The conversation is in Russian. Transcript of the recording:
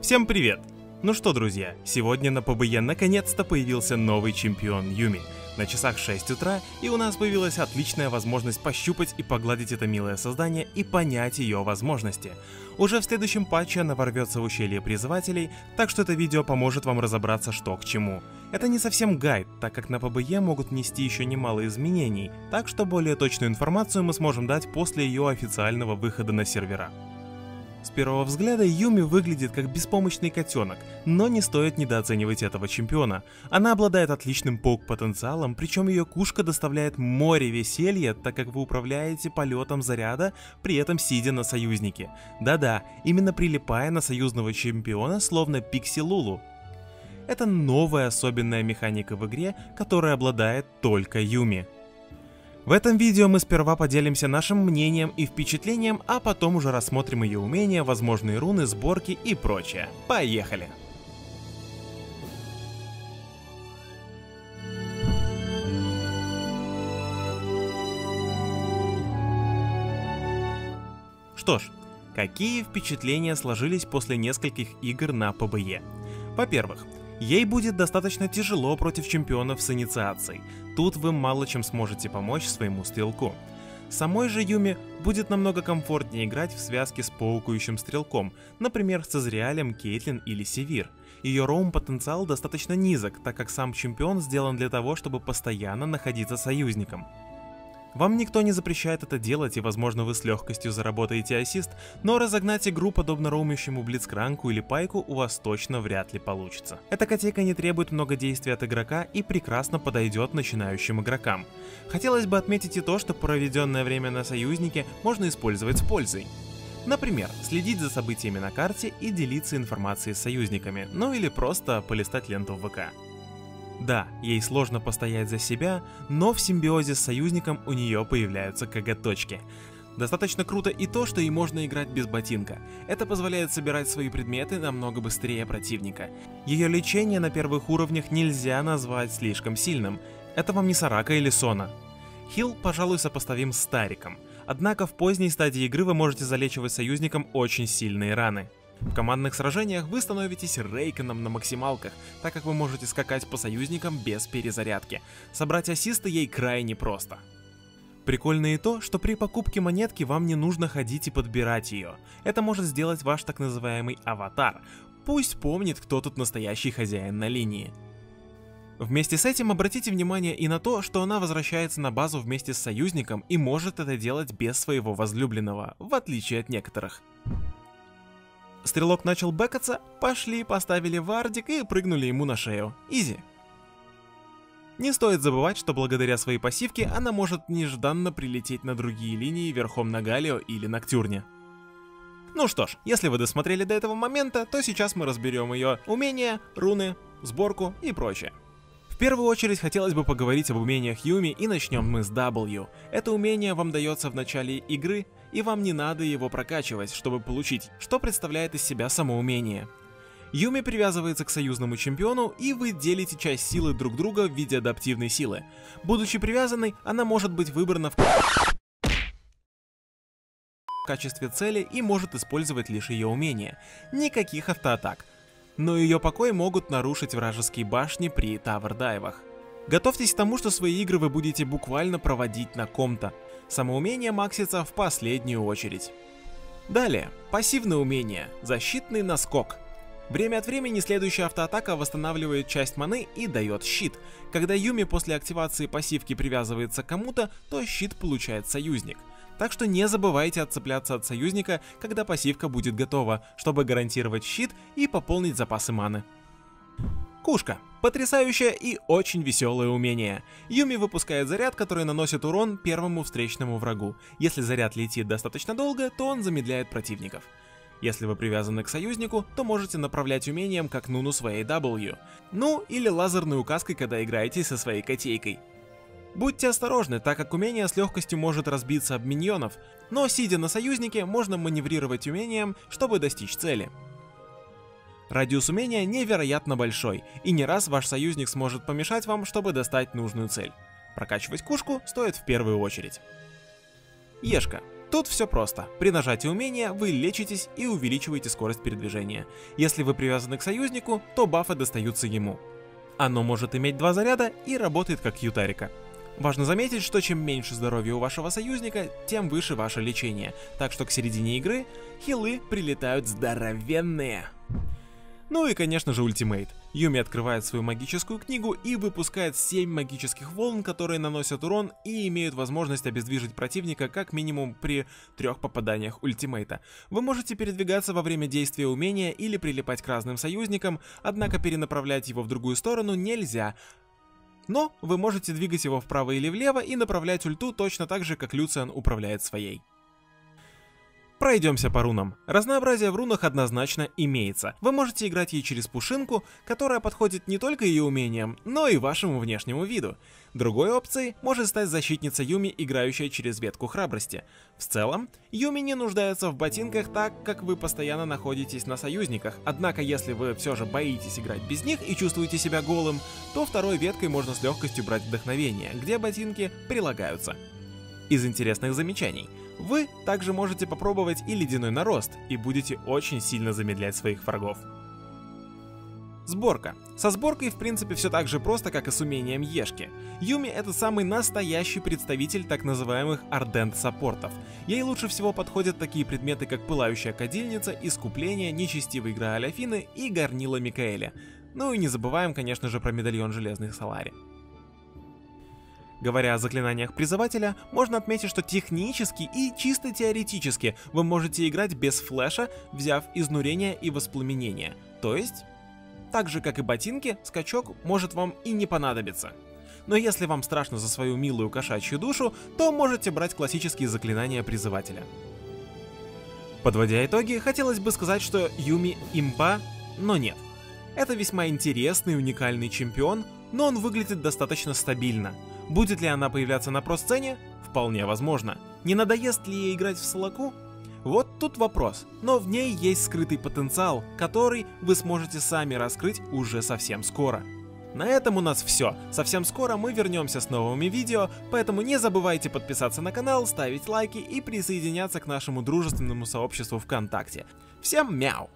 Всем привет! Ну что, друзья, сегодня на ПБЕ наконец-то появился новый чемпион Юми. На часах 6 утра, и у нас появилась отличная возможность пощупать и погладить это милое создание и понять ее возможности. Уже в следующем патче она ворвется в ущелье призывателей, так что это видео поможет вам разобраться, что к чему. Это не совсем гайд, так как на ПБЕ могут нести еще немало изменений, так что более точную информацию мы сможем дать после ее официального выхода на сервера. С первого взгляда Юми выглядит как беспомощный котенок, но не стоит недооценивать этого чемпиона. Она обладает отличным паук-потенциалом, причем ее кушка доставляет море веселья, так как вы управляете полетом заряда, при этом сидя на союзнике. Да-да, именно прилипая на союзного чемпиона, словно Пикси Лулу. Это новая особенная механика в игре, которой обладает только Юми. В этом видео мы сперва поделимся нашим мнением и впечатлением, а потом уже рассмотрим ее умения, возможные руны, сборки и прочее. Поехали! Что ж, какие впечатления сложились после нескольких игр на ПБЕ? Во-первых, ей будет достаточно тяжело против чемпионов с инициацией, тут вы мало чем сможете помочь своему стрелку. Самой же Юми будет намного комфортнее играть в связке с паукающим стрелком, например, с Изреалем, Кейтлин или Севир. Ее роум-потенциал достаточно низок, так как сам чемпион сделан для того, чтобы постоянно находиться союзником. Вам никто не запрещает это делать, и возможно вы с легкостью заработаете ассист, но разогнать игру подобно роумящему блицкранку или пайку у вас точно вряд ли получится. Эта котейка не требует много действий от игрока и прекрасно подойдет начинающим игрокам. Хотелось бы отметить и то, что проведенное время на союзнике можно использовать с пользой. Например, следить за событиями на карте и делиться информацией с союзниками, ну или просто полистать ленту в ВК. Да, ей сложно постоять за себя, но в симбиозе с союзником у нее появляются коготочки. Достаточно круто и то, что ей можно играть без ботинка. Это позволяет собирать свои предметы намного быстрее противника. Ее лечение на первых уровнях нельзя назвать слишком сильным. Это вам не Сорака или Сона. Хил, пожалуй, сопоставим с Тариком. Однако в поздней стадии игры вы можете залечивать союзникам очень сильные раны. В командных сражениях вы становитесь Рейконом на максималках, так как вы можете скакать по союзникам без перезарядки. Собрать ассисты ей крайне просто. Прикольно и то, что при покупке монетки вам не нужно ходить и подбирать ее. Это может сделать ваш так называемый аватар. Пусть помнит, кто тут настоящий хозяин на линии. Вместе с этим обратите внимание и на то, что она возвращается на базу вместе с союзником и может это делать без своего возлюбленного, в отличие от некоторых. Стрелок начал бэкаться, пошли, поставили вардик и прыгнули ему на шею. Изи. Не стоит забывать, что благодаря своей пассивке она может нежданно прилететь на другие линии верхом на Галио или Ноктюрне. Ну что ж, если вы досмотрели до этого момента, то сейчас мы разберем ее умения, руны, сборку и прочее. В первую очередь хотелось бы поговорить об умениях Юми, и начнем мы с W. Это умение вам дается в начале игры, и вам не надо его прокачивать, чтобы получить, что представляет из себя само умение. Юми привязывается к союзному чемпиону, и вы делите часть силы друг друга в виде адаптивной силы. Будучи привязанной, она может быть выбрана в качестве цели и может использовать лишь ее умение. Никаких автоатак. Но ее покой могут нарушить вражеские башни при тавер-дайвах. Готовьтесь к тому, что свои игры вы будете буквально проводить на ком-то. Самоумение максится в последнюю очередь. Далее, пассивное умение, защитный наскок. Время от времени следующая автоатака восстанавливает часть маны и дает щит. Когда Юми после активации пассивки привязывается к кому-то, то щит получает союзник. Так что не забывайте отцепляться от союзника, когда пассивка будет готова, чтобы гарантировать щит и пополнить запасы маны. Кушка. Потрясающее и очень веселое умение. Юми выпускает заряд, который наносит урон первому встречному врагу. Если заряд летит достаточно долго, то он замедляет противников. Если вы привязаны к союзнику, то можете направлять умением как нуну своей W. Ну или лазерной указкой, когда играете со своей котейкой. Будьте осторожны, так как умение с легкостью может разбиться об миньонов, но сидя на союзнике, можно маневрировать умением, чтобы достичь цели. Радиус умения невероятно большой, и не раз ваш союзник сможет помешать вам, чтобы достать нужную цель. Прокачивать кушку стоит в первую очередь. Ешка. Тут все просто. При нажатии умения вы лечитесь и увеличиваете скорость передвижения. Если вы привязаны к союзнику, то бафы достаются ему. Оно может иметь два заряда и работает как Ютарика. Важно заметить, что чем меньше здоровья у вашего союзника, тем выше ваше лечение. Так что к середине игры хилы прилетают здоровенные. Ну и конечно же ультимейт. Юми открывает свою магическую книгу и выпускает 7 магических волн, которые наносят урон и имеют возможность обездвижить противника как минимум при 3 попаданиях ультимейта. Вы можете передвигаться во время действия умения или прилипать к разным союзникам, однако перенаправлять его в другую сторону нельзя. Но вы можете двигать его вправо или влево и направлять ульту точно так же, как Люциан управляет своей. Пройдемся по рунам. Разнообразие в рунах однозначно имеется. Вы можете играть ей через пушинку, которая подходит не только ее умениям, но и вашему внешнему виду. Другой опцией может стать защитница Юми, играющая через ветку храбрости. В целом, Юми не нуждается в ботинках, так как вы постоянно находитесь на союзниках, однако если вы все же боитесь играть без них и чувствуете себя голым, то второй веткой можно с легкостью брать вдохновение, где ботинки прилагаются. Из интересных замечаний. Вы также можете попробовать и ледяной нарост, и будете очень сильно замедлять своих врагов. Сборка. Со сборкой в принципе все так же просто, как и с умением Ешки. Юми — это самый настоящий представитель так называемых ардент-саппортов. Ей лучше всего подходят такие предметы, как пылающая кадильница, искупление, нечестивая игра Аляфины и горнила Микаэля. Ну и не забываем, конечно же, про медальон Железных Салари. Говоря о заклинаниях призывателя, можно отметить, что технически и чисто теоретически вы можете играть без флеша, взяв изнурение и воспламенение. То есть, так же как и ботинки, скачок может вам и не понадобиться. Но если вам страшно за свою милую кошачью душу, то можете брать классические заклинания призывателя. Подводя итоги, хотелось бы сказать, что Юми имба, но нет. Это весьма интересный и уникальный чемпион, но он выглядит достаточно стабильно. Будет ли она появляться на про-сцене? Вполне возможно. Не надоест ли ей играть в Сораку? Вот тут вопрос, но в ней есть скрытый потенциал, который вы сможете сами раскрыть уже совсем скоро. На этом у нас все. Совсем скоро мы вернемся с новыми видео, поэтому не забывайте подписаться на канал, ставить лайки и присоединяться к нашему дружественному сообществу ВКонтакте. Всем мяу!